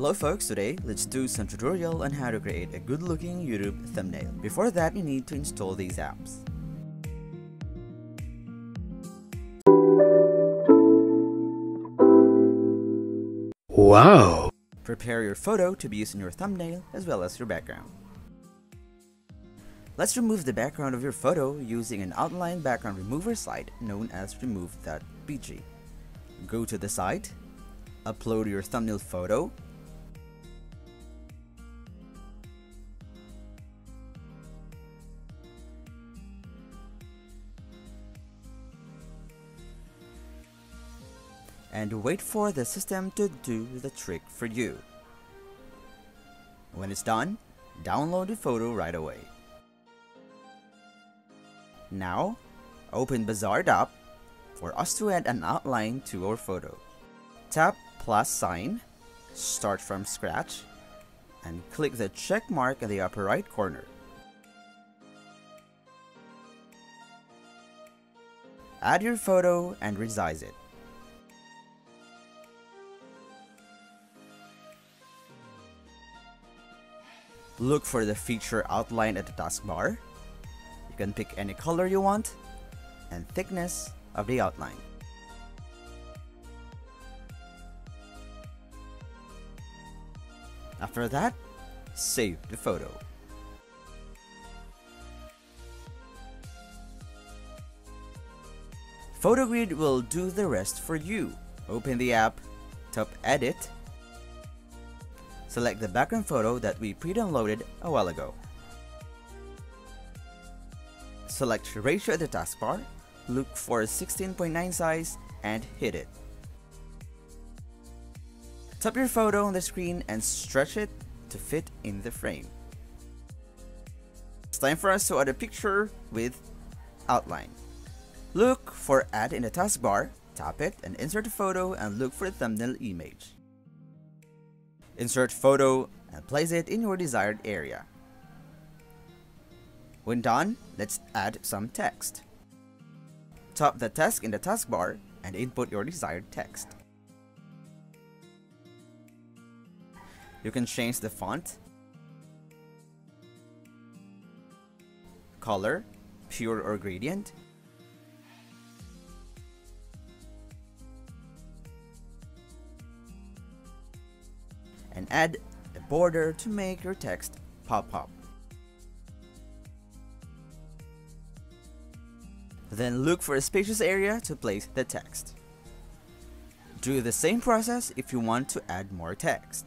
Hello folks, today let's do some tutorial on how to create a good looking YouTube thumbnail. Before that, you need to install these apps. Wow! Prepare your photo to be used in your thumbnail as well as your background. Let's remove the background of your photo using an outline background remover site known as Remove.bg. Go to the site, upload your thumbnail photo, and wait for the system to do the trick for you. When it's done, download the photo right away. Now, open Bazaart up for us to add an outline to our photo. Tap +, start from scratch, and click the check mark in the upper right corner. Add your photo and resize it. Look for the feature outline at the taskbar. You can pick any color you want and thickness of the outline. After that, save the photo. PhotoGrid will do the rest for you. Open the app, tap Edit, select the background photo that we pre-downloaded a while ago. Select ratio at the taskbar, look for 16:9 size and hit it. Tap your photo on the screen and stretch it to fit in the frame. It's time for us to add a picture with outline. Look for Add in the taskbar, tap it and insert a photo and look for the thumbnail image. Insert photo and place it in your desired area. When done, let's add some text. Tap the text in the taskbar and input your desired text. You can change the font, color, pure or gradient, and add a border to make your text pop up. Then look for a spacious area to place the text. Do the same process if you want to add more text.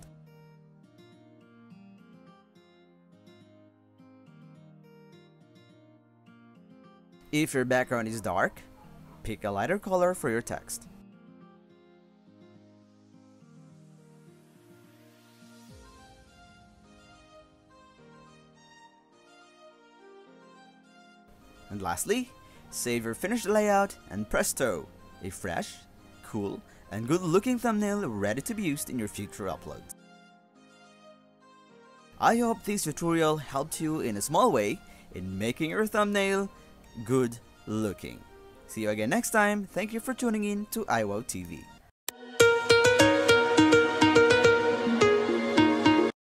If your background is dark, pick a lighter color for your text. And lastly, save your finished layout and presto! A fresh, cool, and good looking thumbnail ready to be used in your future uploads. I hope this tutorial helped you in a small way in making your thumbnail good looking. See you again next time. Thank you for tuning in to ayWOW TV.